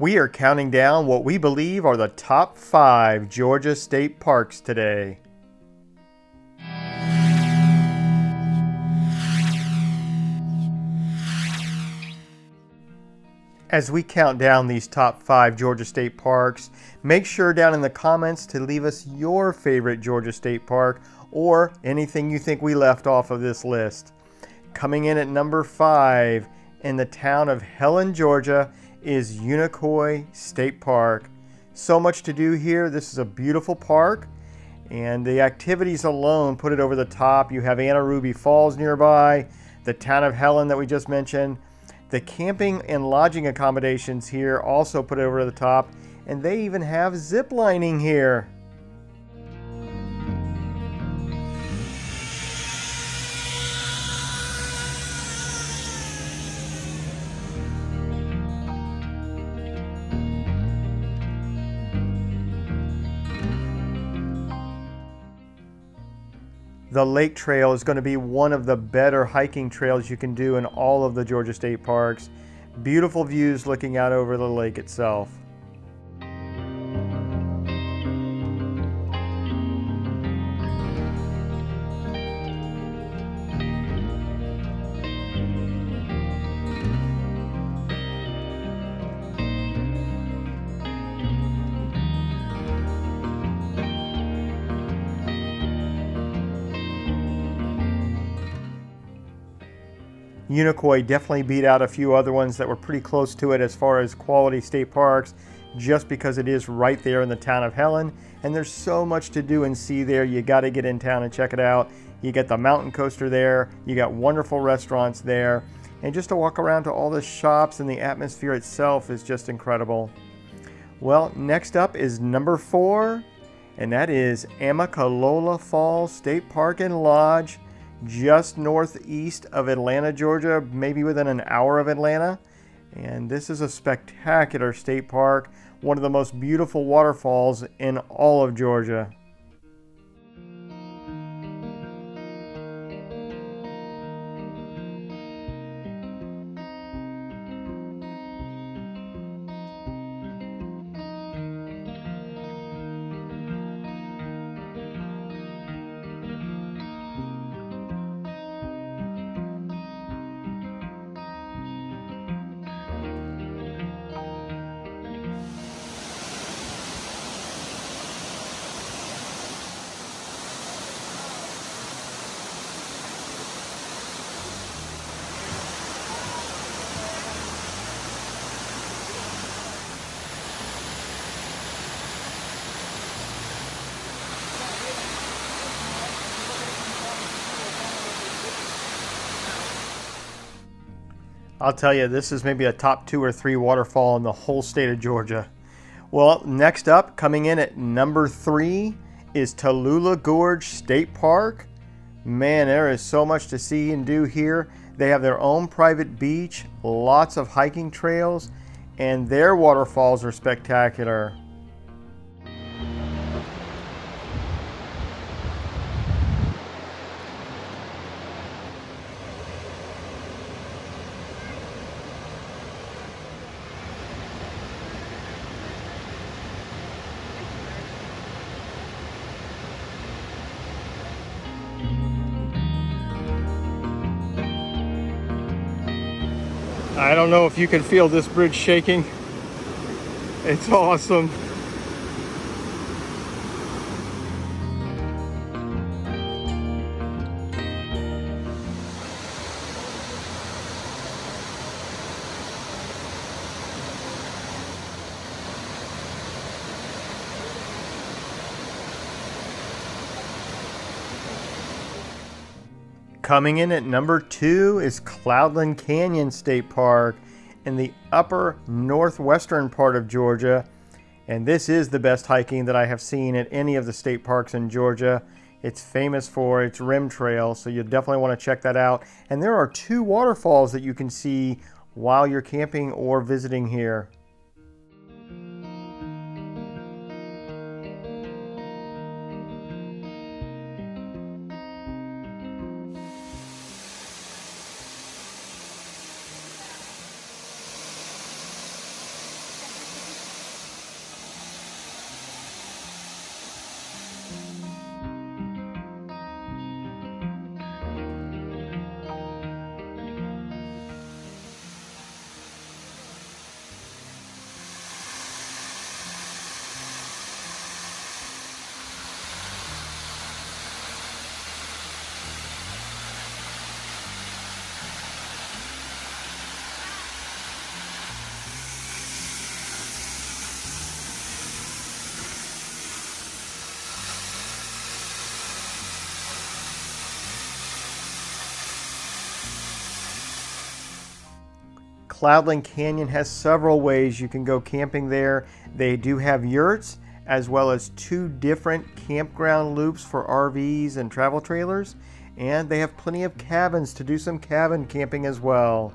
We are counting down what we believe are the top 5 Georgia state parks today. As we count down these top 5 Georgia state parks, make sure down in the comments to leave us your favorite Georgia state park or anything you think we left off of this list. Coming in at number 5 in the town of Helen, Georgia is Unicoi State Park. So much to do here. This is a beautiful park and the activities alone put it over the top. You have Anna Ruby Falls nearby, the town of Helen that we just mentioned. The camping and lodging accommodations here also put it over the top, and they even have zip lining here. The Lake Trail is going to be one of the better hiking trails you can do in all of the Georgia state parks. Beautiful views looking out over the lake itself. Unicoi definitely beat out a few other ones that were pretty close to it as far as quality state parks, just because it is right there in the town of Helen, and there's so much to do and see there. You got to get in town and check it out. You get the mountain coaster there, you got wonderful restaurants there, and just to walk around to all the shops and the atmosphere itself is just incredible. Well, next up is number 4, and that is Amicalola Falls State Park and Lodge, just northeast of Atlanta, Georgia, maybe within an hour of Atlanta. And this is a spectacular state park, one of the most beautiful waterfalls in all of Georgia. I'll tell you, this is maybe a top 2 or 3 waterfall in the whole state of Georgia. Well, next up, coming in at number 3 is Tallulah Gorge State Park. Man, there is so much to see and do here. They have their own private beach, lots of hiking trails, and their waterfalls are spectacular. I don't know if you can feel this bridge shaking. It's awesome. Coming in at number 2 is Cloudland Canyon State Park in the upper northwestern part of Georgia. And this is the best hiking that I have seen at any of the state parks in Georgia. It's famous for its rim trail, so you definitely want to check that out. And there are 2 waterfalls that you can see while you're camping or visiting here. Cloudland Canyon has several ways you can go camping there. They do have yurts as well as two different campground loops for RVs and travel trailers, and they have plenty of cabins to do some cabin camping as well.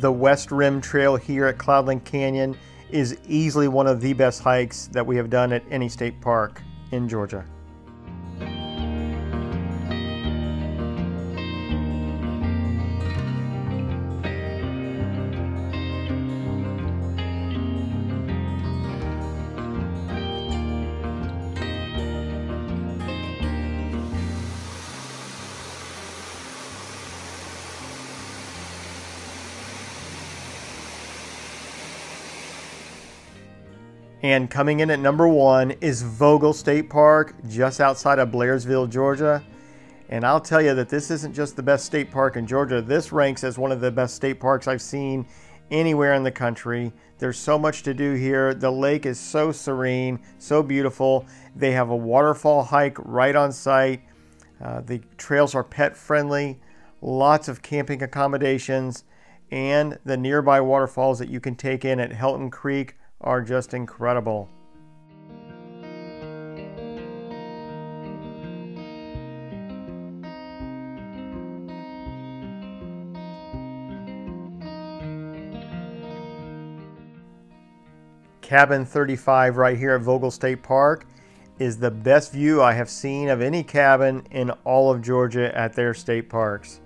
The West Rim Trail here at Cloudland Canyon is easily one of the best hikes that we have done at any state park in Georgia. And coming in at number 1 is Vogel State Park, just outside of Blairsville, Georgia. And I'll tell you that this isn't just the best state park in Georgia. This ranks as one of the best state parks I've seen anywhere in the country. There's so much to do here. The lake is so serene, so beautiful. They have a waterfall hike right on site. The trails are pet friendly, lots of camping accommodations, and the nearby waterfalls that you can take in at Helton Creek are just incredible. Cabin 35 right here at Vogel State Park is the best view I have seen of any cabin in all of Georgia at their state parks.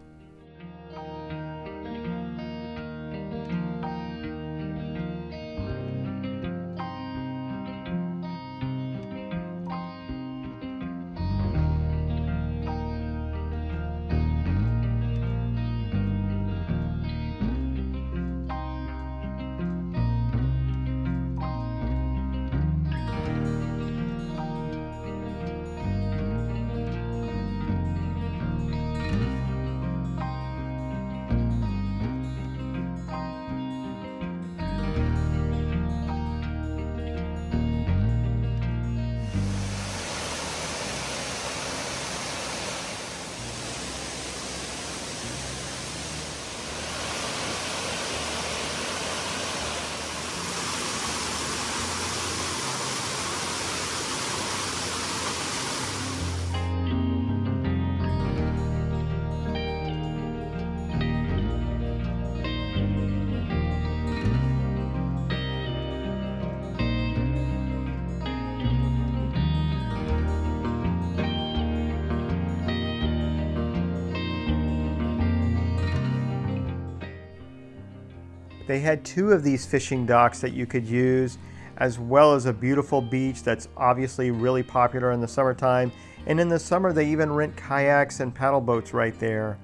They had 2 of these fishing docks that you could use, as well as a beautiful beach that's obviously really popular in the summertime. And in the summer, they even rent kayaks and paddle boats right there.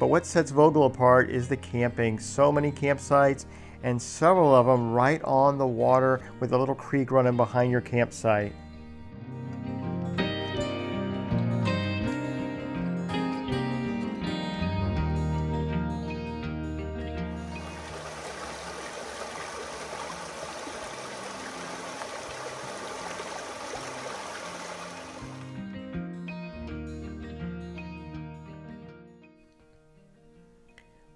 But what sets Vogel apart is the camping. So many campsites, and several of them right on the water with a little creek running behind your campsite.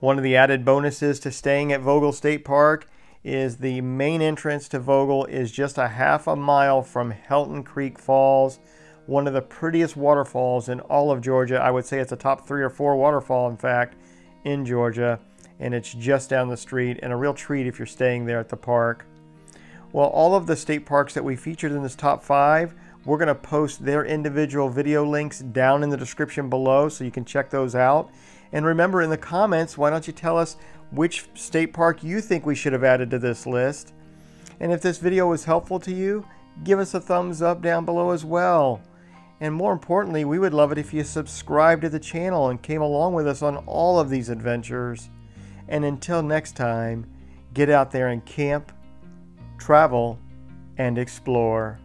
One of the added bonuses to staying at Vogel State Park is the main entrance to Vogel is just a ½ mile from Helton Creek Falls, one of the prettiest waterfalls in all of Georgia. I would say it's a top 3 or 4 waterfall, in fact, in Georgia, and it's just down the street and a real treat if you're staying there at the park. Well, all of the state parks that we featured in this top 5, we're going to post their individual video links down in the description below so you can check those out. And remember, in the comments, why don't you tell us which state park you think we should have added to this list? And if this video was helpful to you, give us a thumbs up down below as well. And more importantly, we would love it if you subscribed to the channel and came along with us on all of these adventures. And until next time, get out there and camp, travel, and explore.